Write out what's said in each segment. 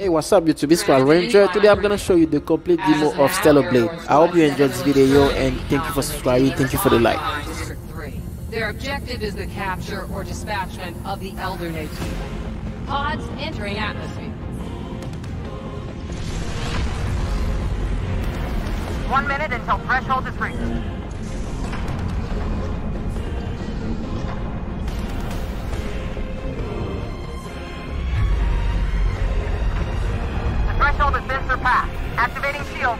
Hey, what's up YouTube, it's Squall Ranger. Today I'm gonna show you the complete demo of Stellar Blade. I hope you enjoyed this video and thank you for subscribing, thank you for the like. Their objective is the capture or dispatchment of the Elder Naytiba. Pods entering atmosphere. 1 minute until threshold is reached. Activating shield.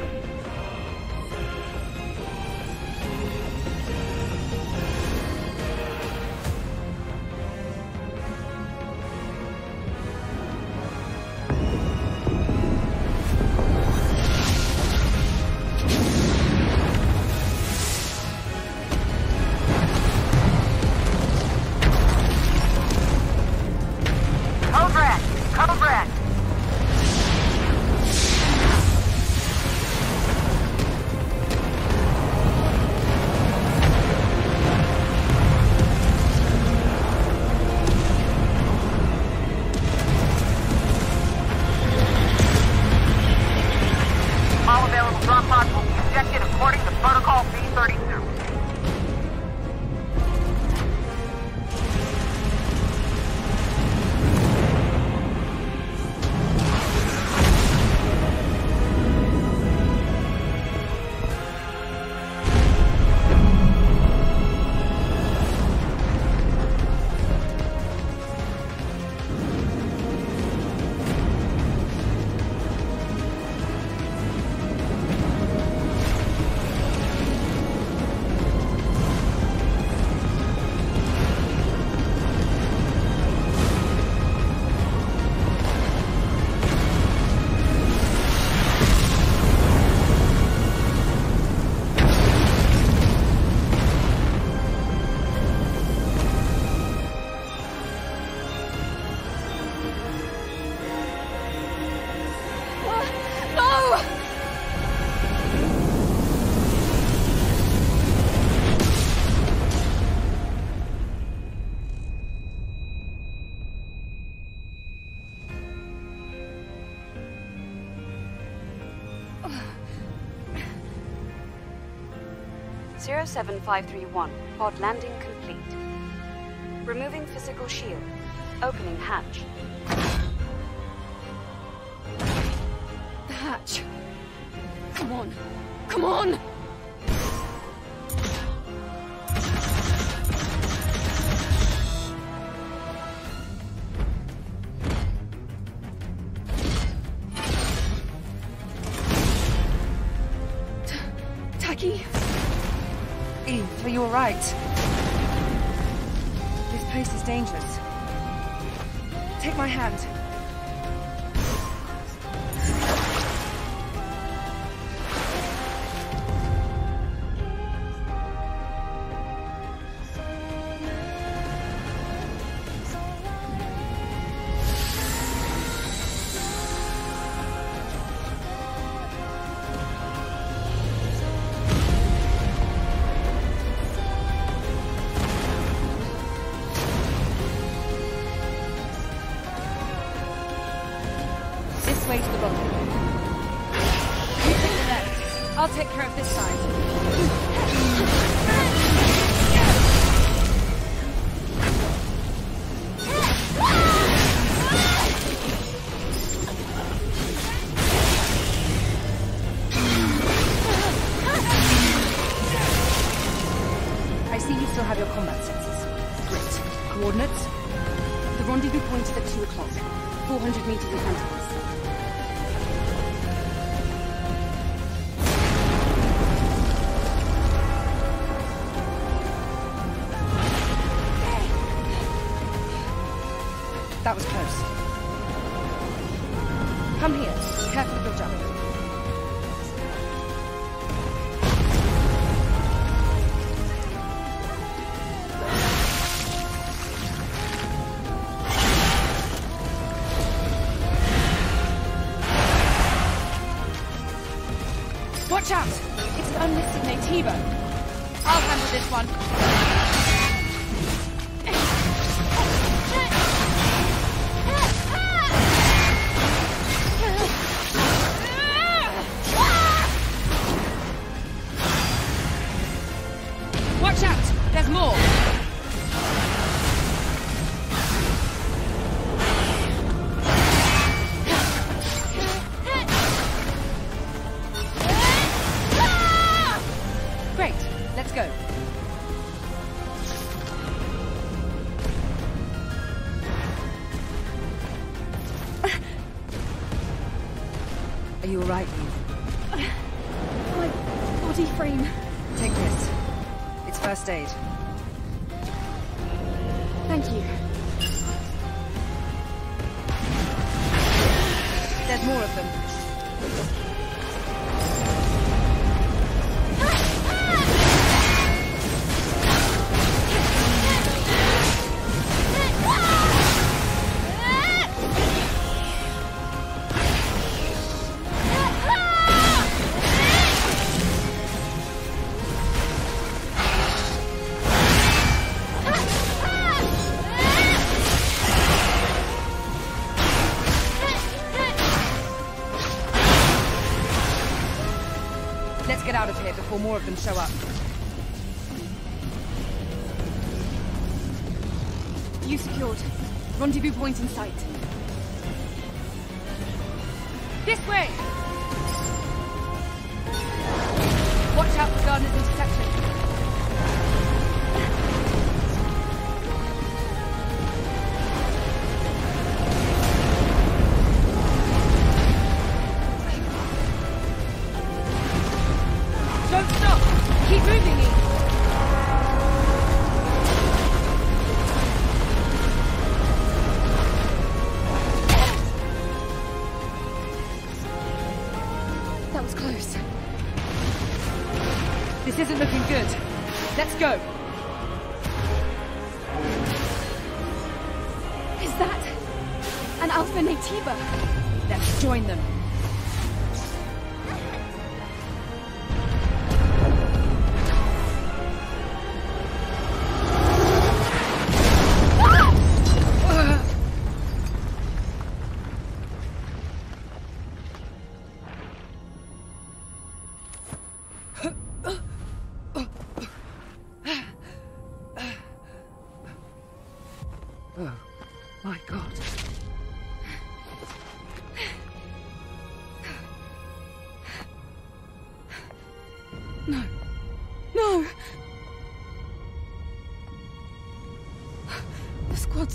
Zero 07531. Pod landing complete. Removing physical shield. Opening hatch. The hatch. Come on. Come on! Taki? Eve, are you alright? This place is dangerous. Take my hand. Way to the boat. You take the left. I'll take care of this side. I see you still have your combat sensors. Great. Coordinates? The rendezvous point is at 2 o'clock. 400 meters in front of us. That was close. Come here. Careful of your jump. Watch out! It's an unlisted Naytiba. I'll handle this one. Are you alright, Eve? My body frame. Take this. It's first aid. Thank you. There's more of them. Or more of them show up. You secured. Rendezvous point in sight. This way! Watch out for Gardner's interception.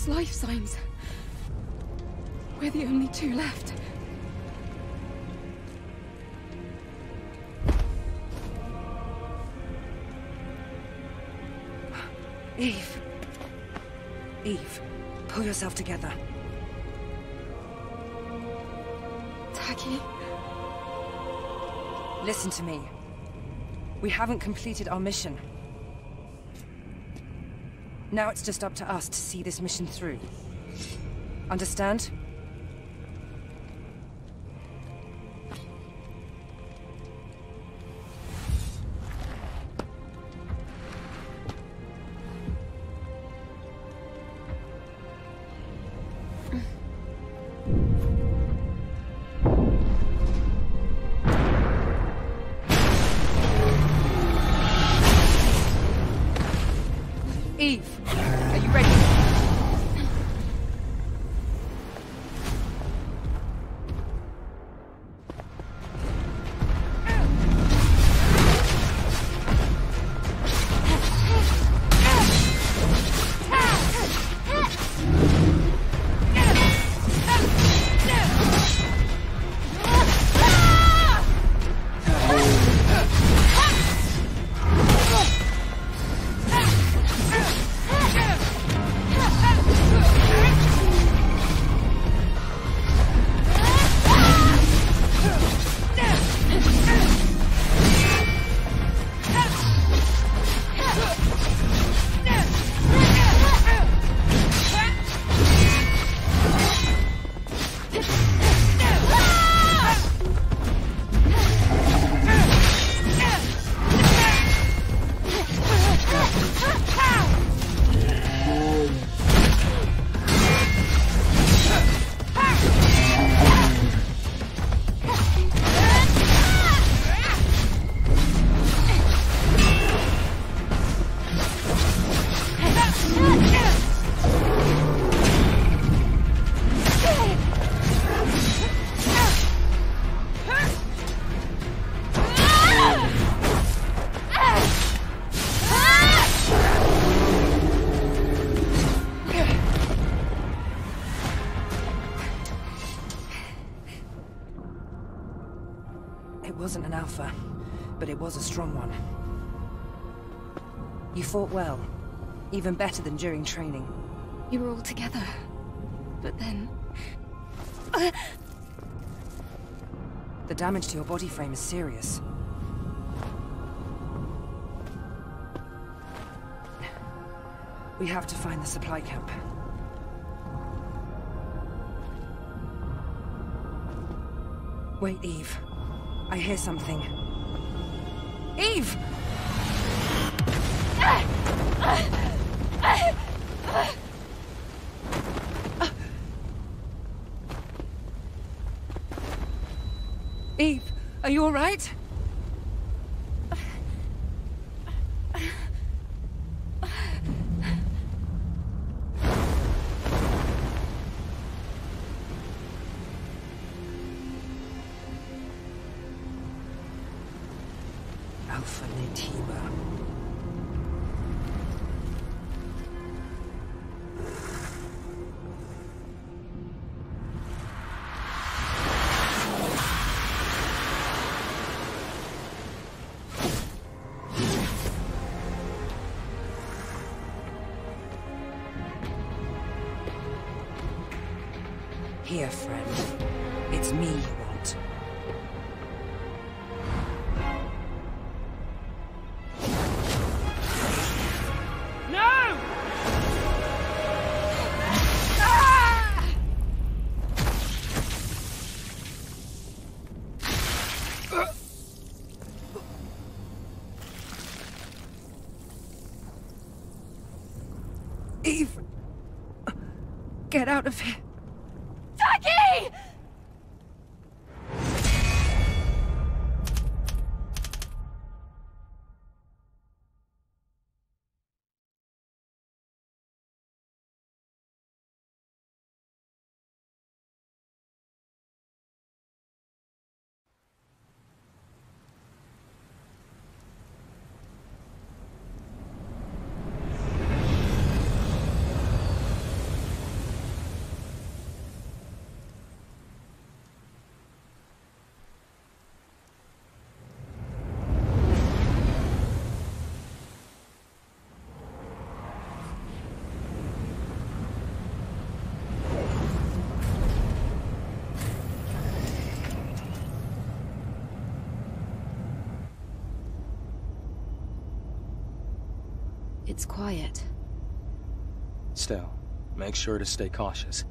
Life signs. We're the only two left. Eve. Eve, pull yourself together. Taki. Listen to me. We haven't completed our mission. Now it's just up to us to see this mission through. Understand? Eve, are you ready? It wasn't an alpha, but it was a strong one. You fought well, even better than during training. You were all together, but then... The damage to your body frame is serious. We have to find the supply camp. Wait, Eve. I hear something. Eve! Eve, are you all right? Alpha Naytiba. Here, friend. It's me you want. Eve! Get out of here! Taki! It's quiet. Still, make sure to stay cautious.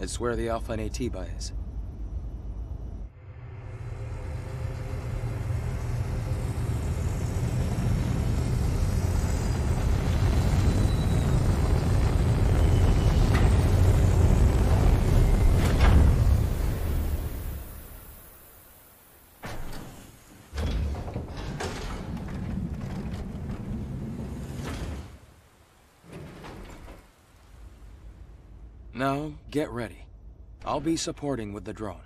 It's where the Alpha Naytiba is. Now, get ready. I'll be supporting with the drone.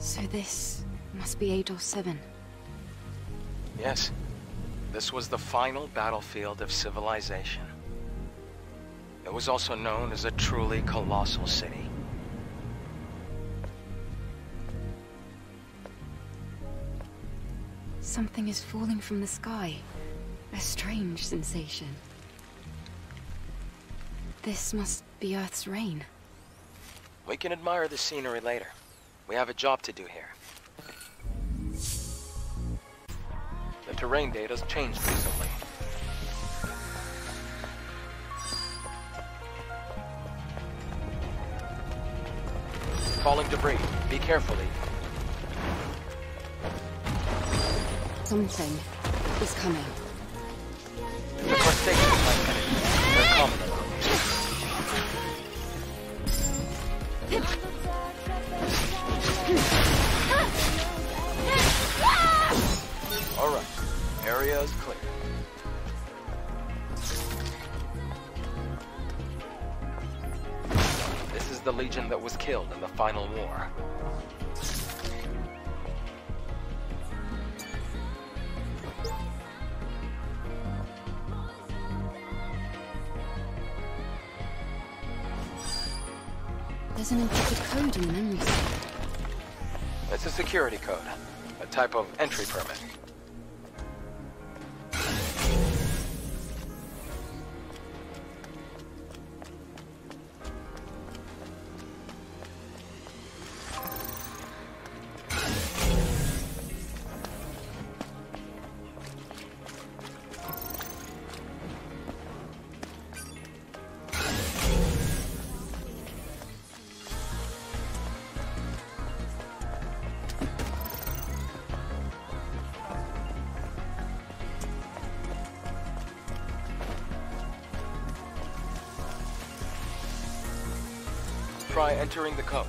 So this must be 807. Yes. This was the final battlefield of civilization. It was also known as a truly colossal city. Something is falling from the sky. A strange sensation. This must be Earth's rain. We can admire the scenery later. We have a job to do here. The terrain data's changed recently. Falling debris. Be carefully. Something is coming. There's a crustacean like that. They're common. Alright, area is clear. This is the Legion that was killed in the final war. There's an encrypted code in the memory cell. It's a security code, a type of entry permit. Try entering the code.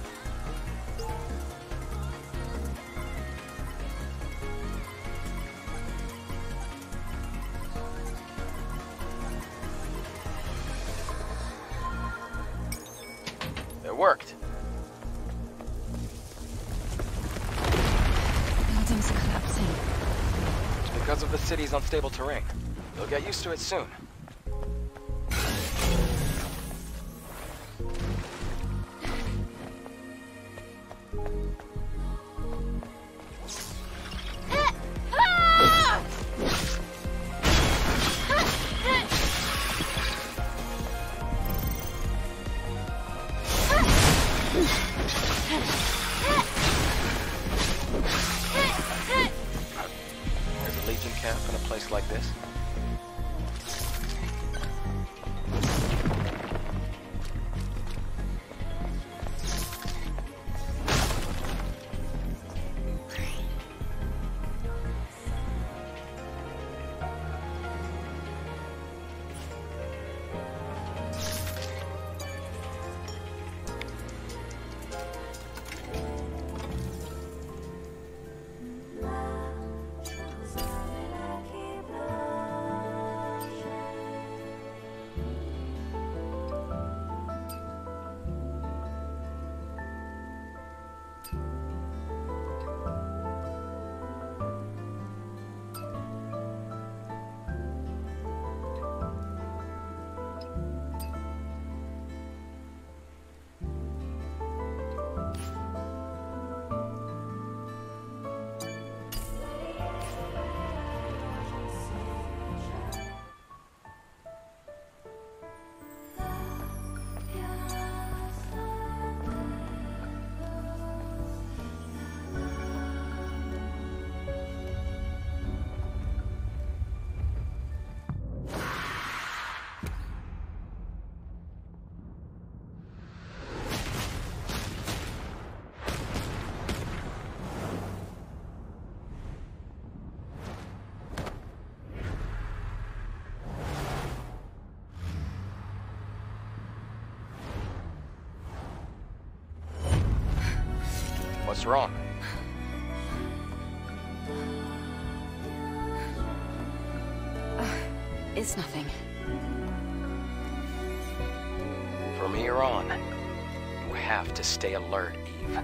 It worked. Building's collapsing. Because of the city's unstable terrain. You'll get used to it soon. What's wrong? It's nothing. From here on, you have to stay alert, Eve.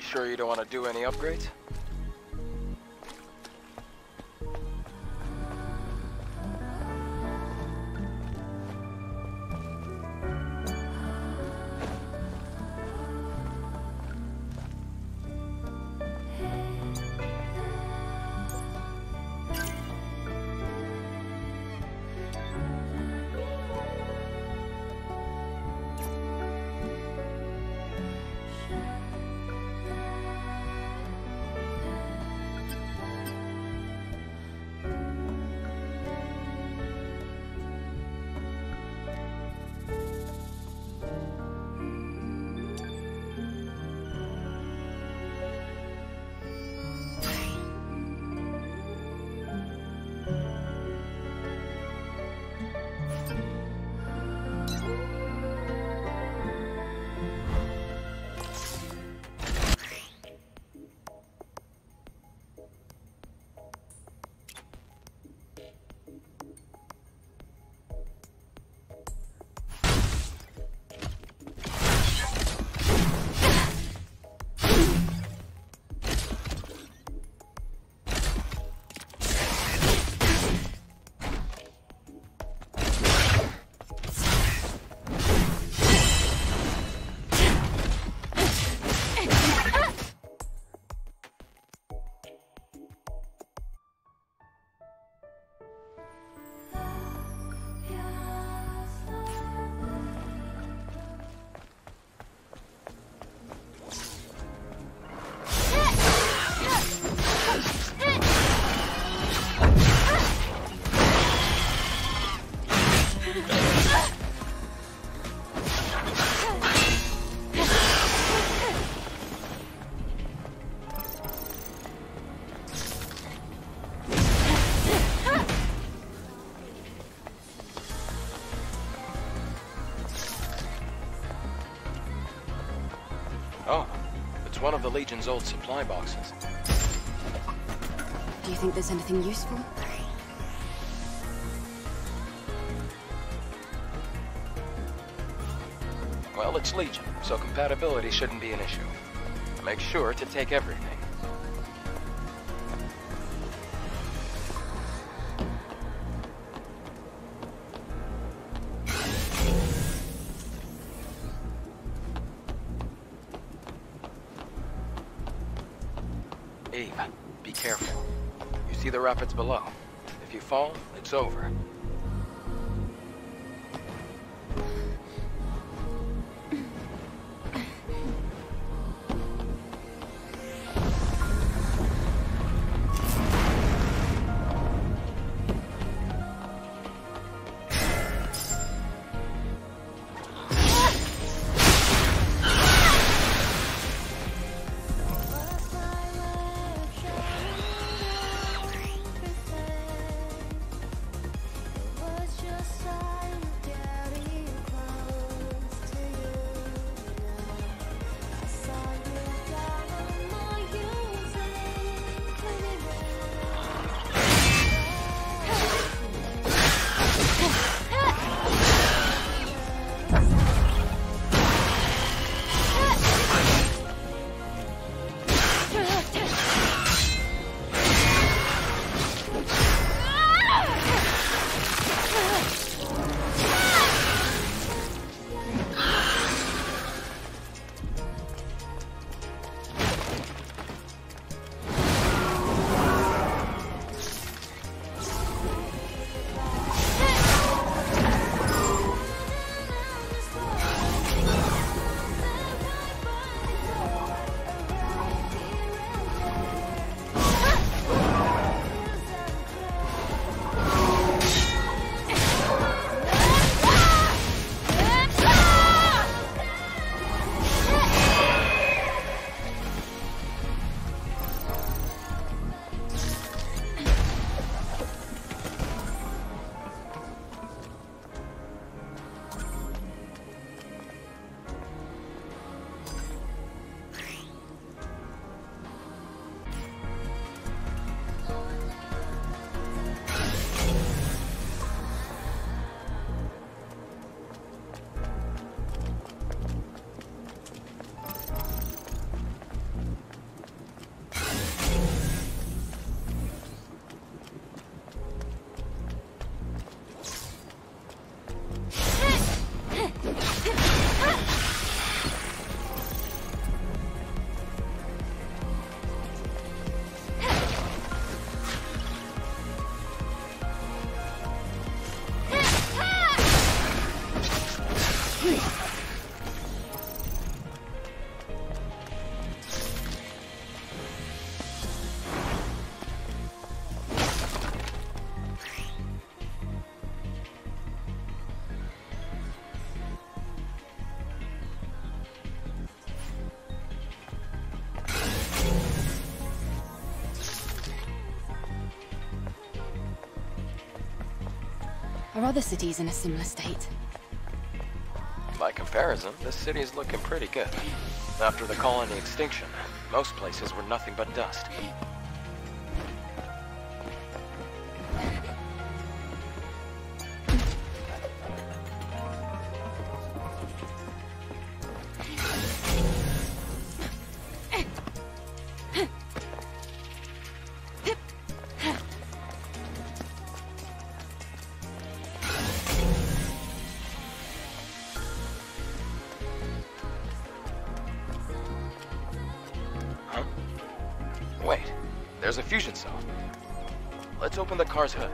Sure you don't want to do any upgrades? Oh, it's one of the Legion's old supply boxes. Do you think there's anything useful? Well, it's Legion, so compatibility shouldn't be an issue. Make sure to take everything. Eve, be careful. You see the rapids below. If you fall, it's over. Are other cities in a similar state? By comparison, this city is looking pretty good. After the colony extinction, most places were nothing but dust. Wait, there's a fusion cell. Let's open the car's hood.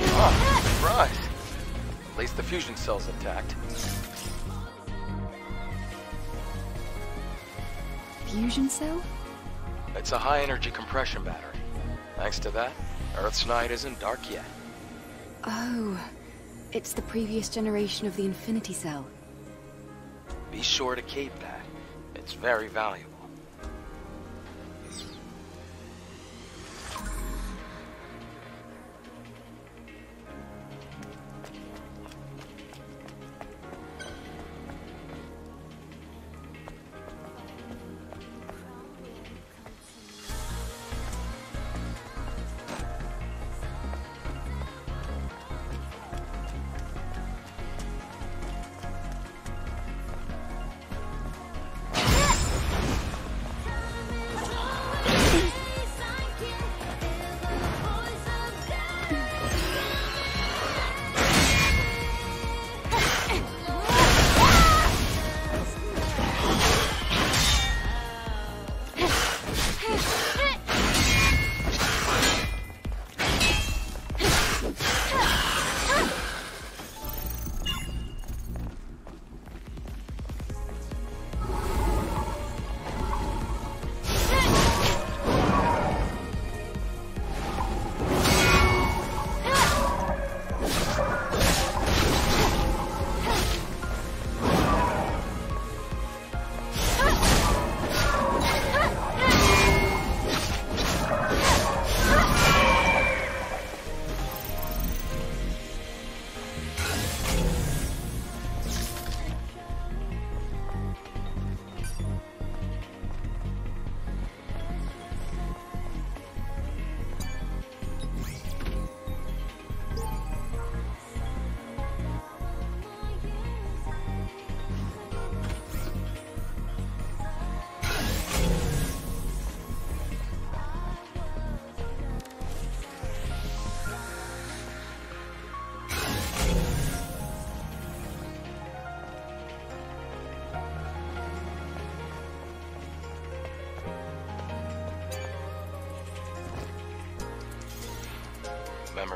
Ah, surprise! At least the fusion cell's intact. Fusion cell? It's a high-energy compression battery. Thanks to that, Earth's night isn't dark yet. Oh, it's the previous generation of the Infinity cell. Be sure to keep that. It's very valuable.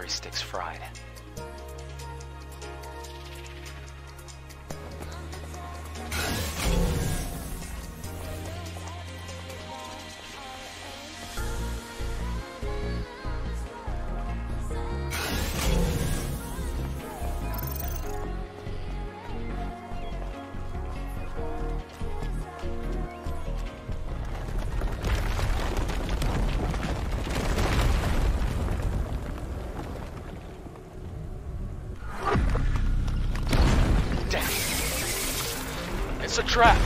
celery sticks fried. It's a trap!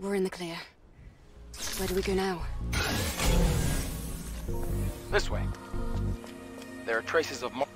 We're in the clear. Where do we go now? This way. There are traces of more.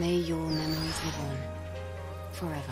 May your memories live on, forever.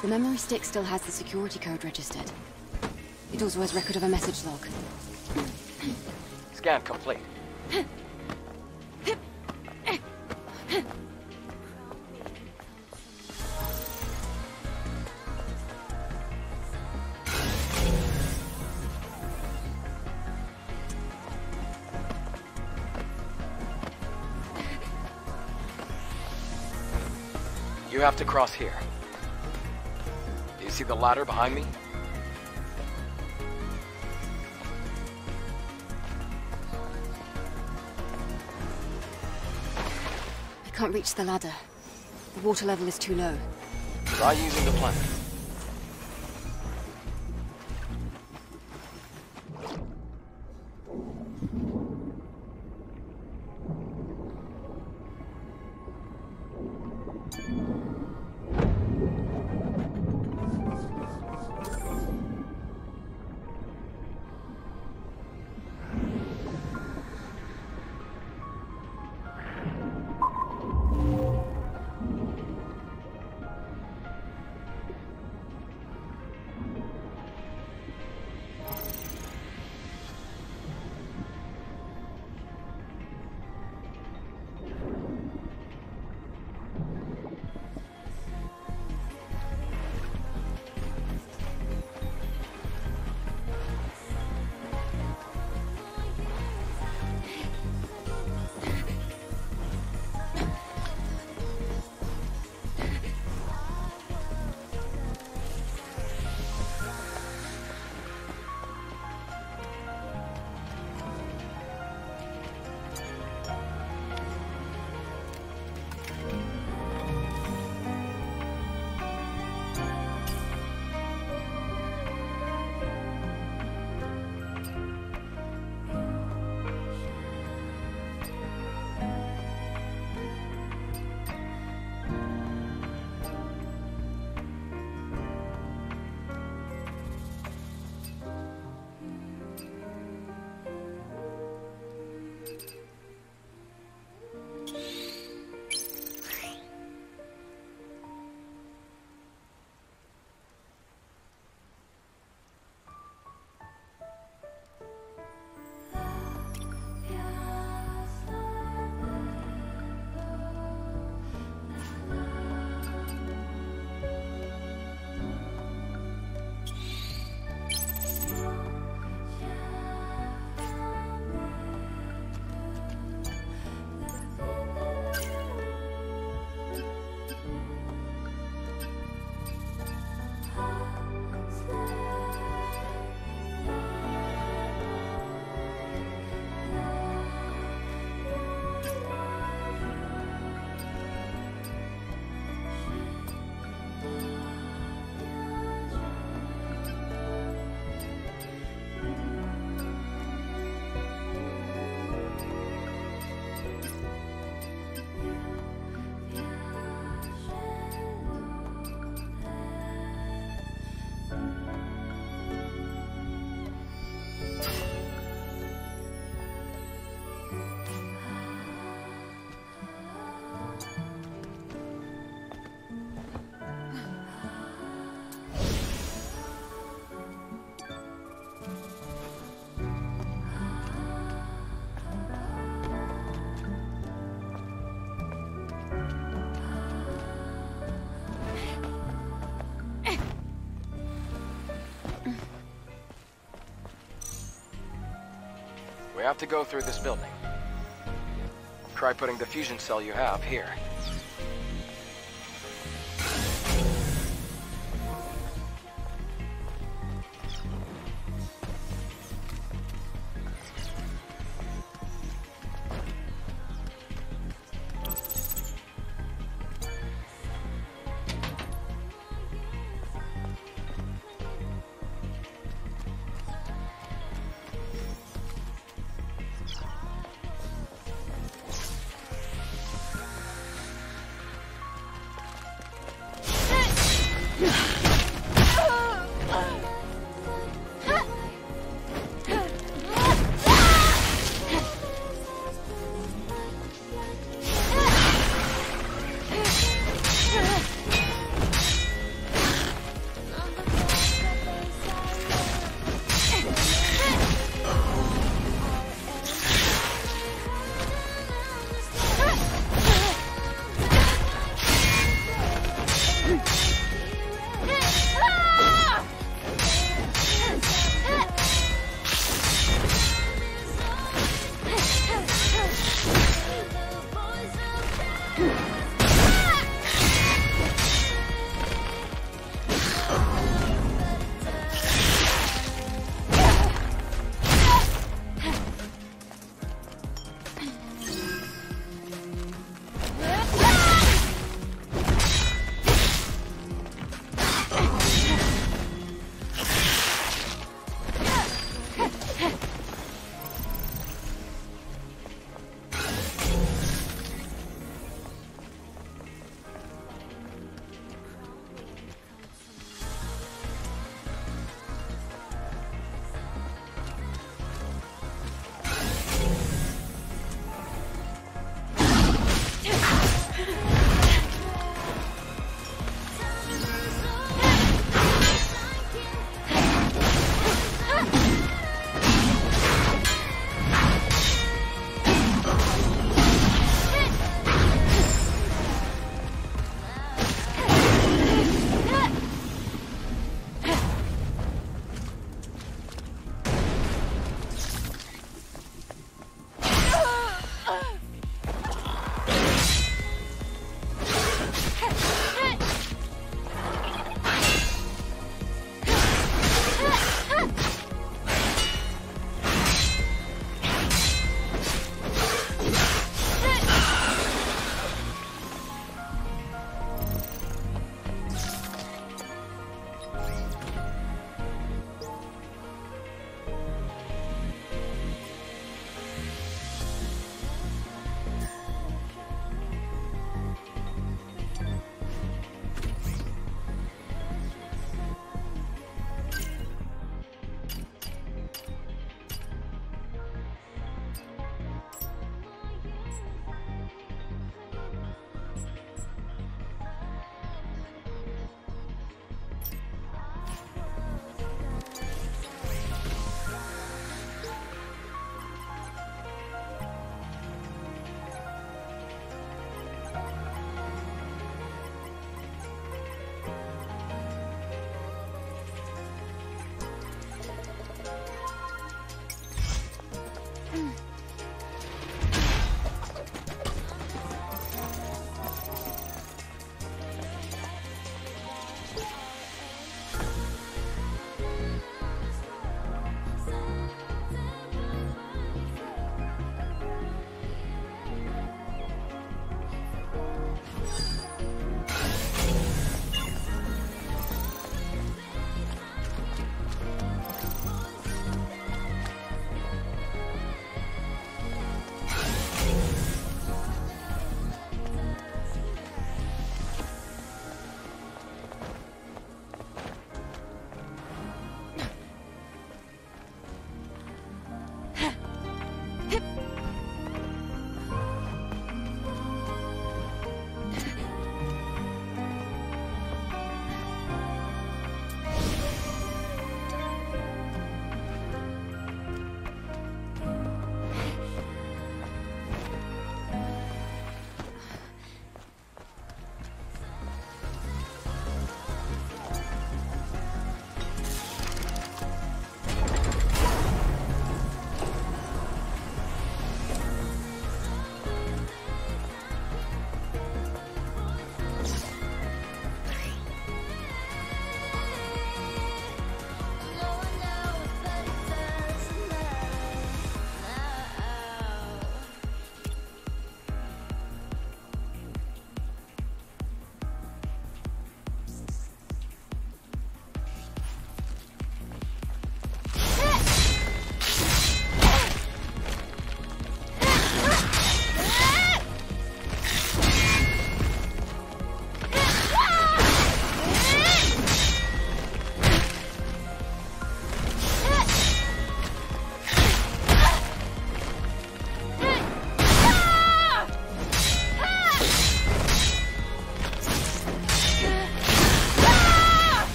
The memory stick still has the security code registered. It also has record of a message log. Scan complete. You have to cross here. See the ladder behind me? I can't reach the ladder. The water level is too low. Try using the plank. We have to go through this building. Try putting the fusion cell you have here.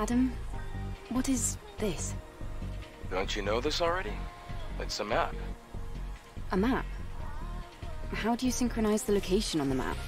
Adam, what is this? Don't you know this already? It's a map. A map? How do you synchronize the location on the map?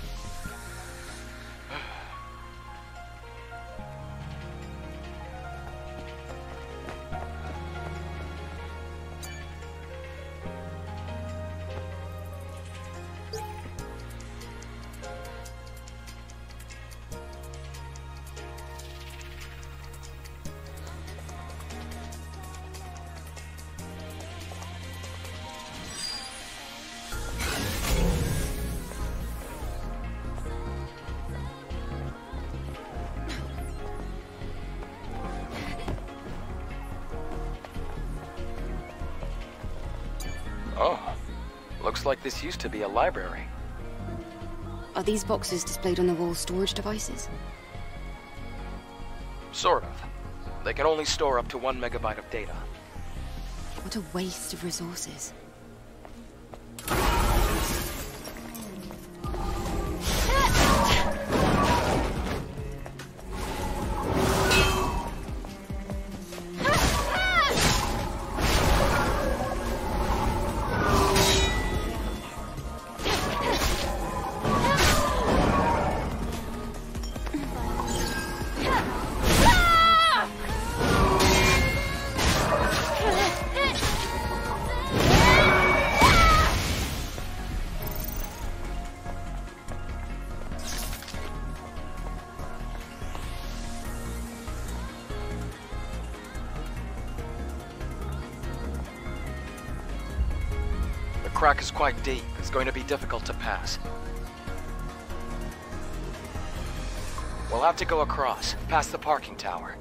Looks like this used to be a library. Are these boxes displayed on the wall storage devices? Sort of. They can only store up to 1 megabyte of data. What a waste of resources. The crack is quite deep. It's going to be difficult to pass. We'll have to go across, past the parking tower.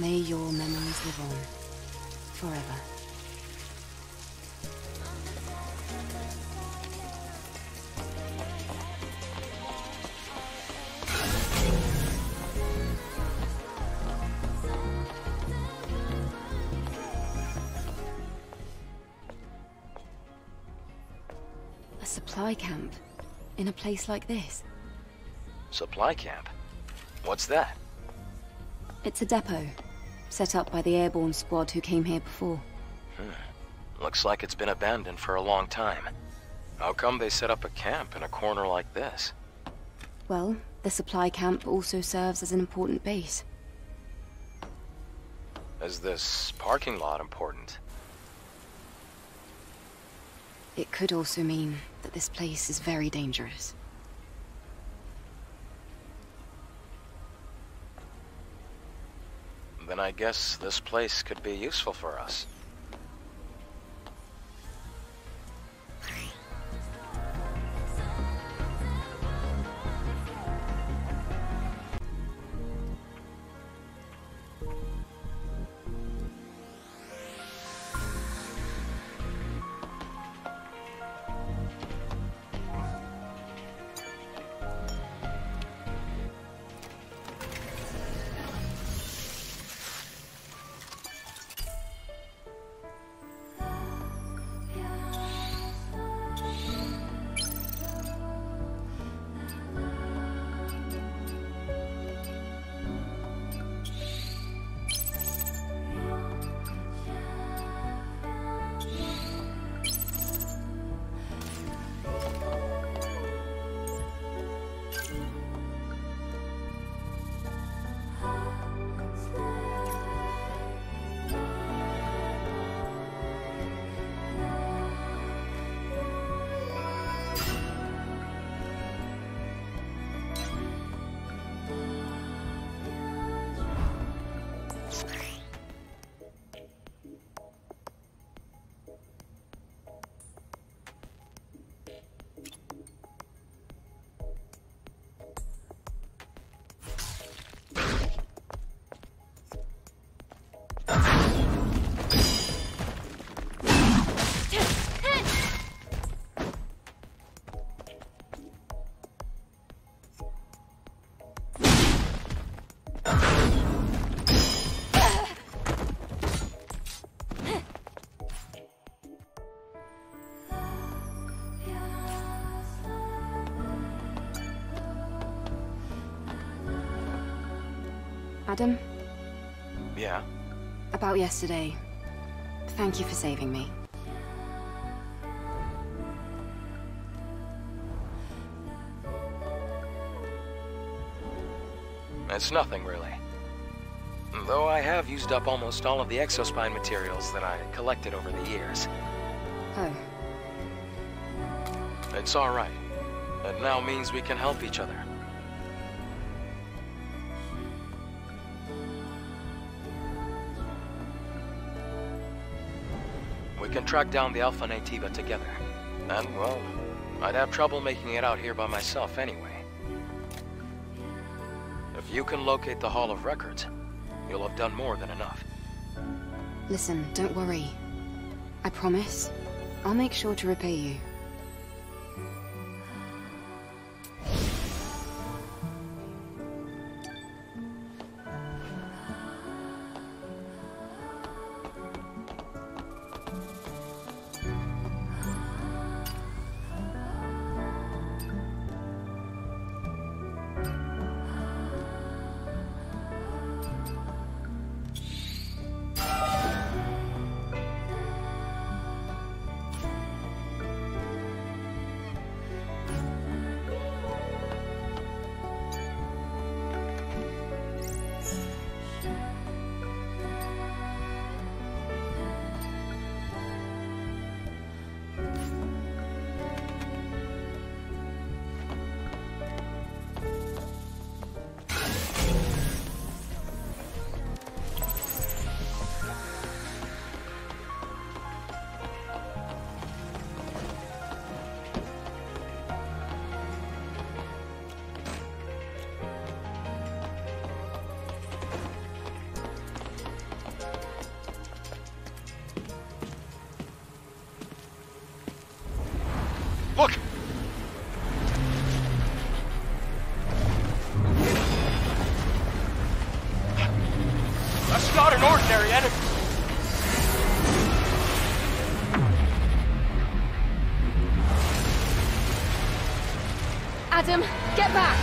May your memories live on, forever. A supply camp, in a place like this. Supply camp? What's that? It's a depot. Set up by the airborne squad who came here before. Looks like it's been abandoned for a long time. How come they set up a camp in a corner like this? Well, the supply camp also serves as an important base. Is this parking lot important? It could also mean that this place is very dangerous. Then I guess this place could be useful for us. Adam? Yeah? About yesterday. Thank you for saving me. It's nothing, really. Though I have used up almost all of the exospine materials that I collected over the years. Oh. It's all right. That now means we can help each other. We can track down the Alpha Naytiba together. And, well, I'd have trouble making it out here by myself anyway. If you can locate the Hall of Records, you'll have done more than enough. Listen, don't worry. I promise, I'll make sure to repay you. Adam, get back!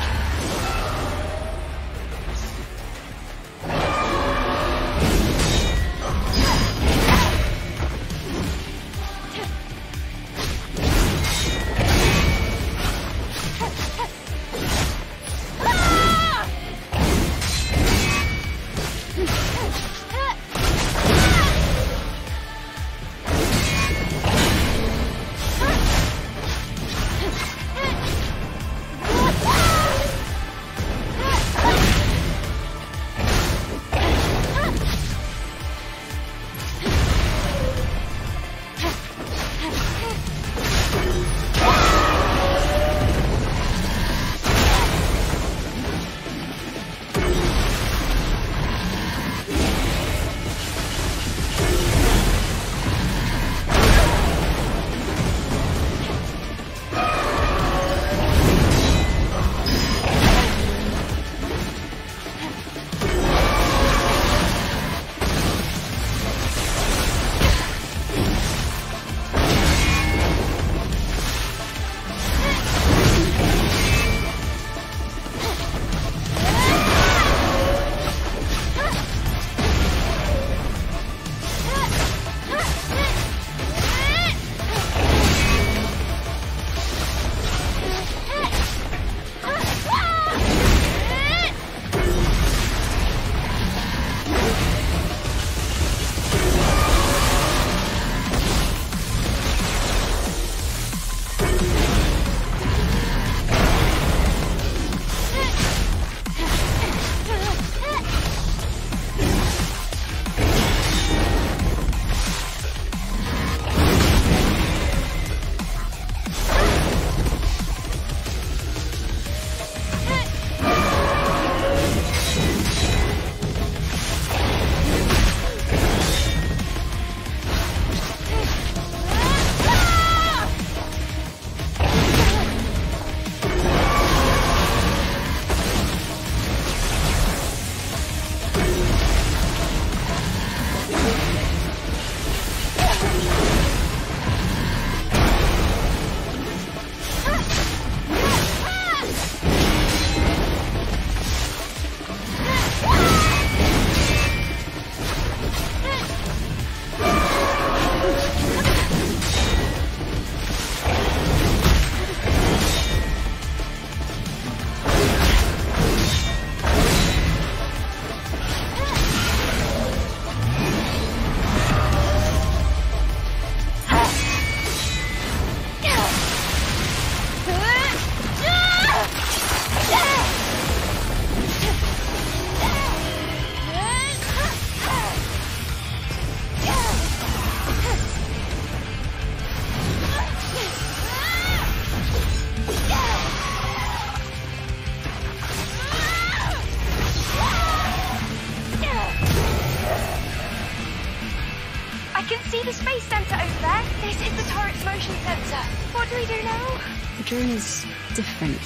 Exploration center. What do we do now? The drone is different.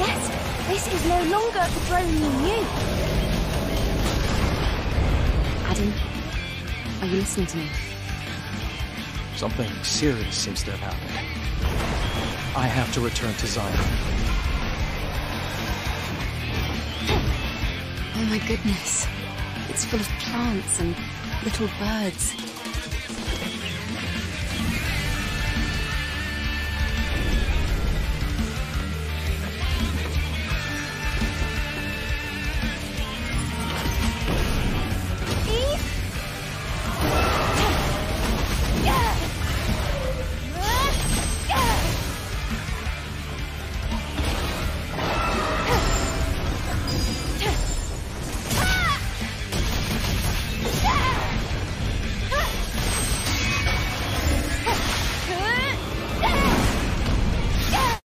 Yes, this is no longer the drone you knew. Adam, are you listening to me? Something serious seems to have happened. I have to return to Xion. Oh my goodness, it's full of plants and little birds.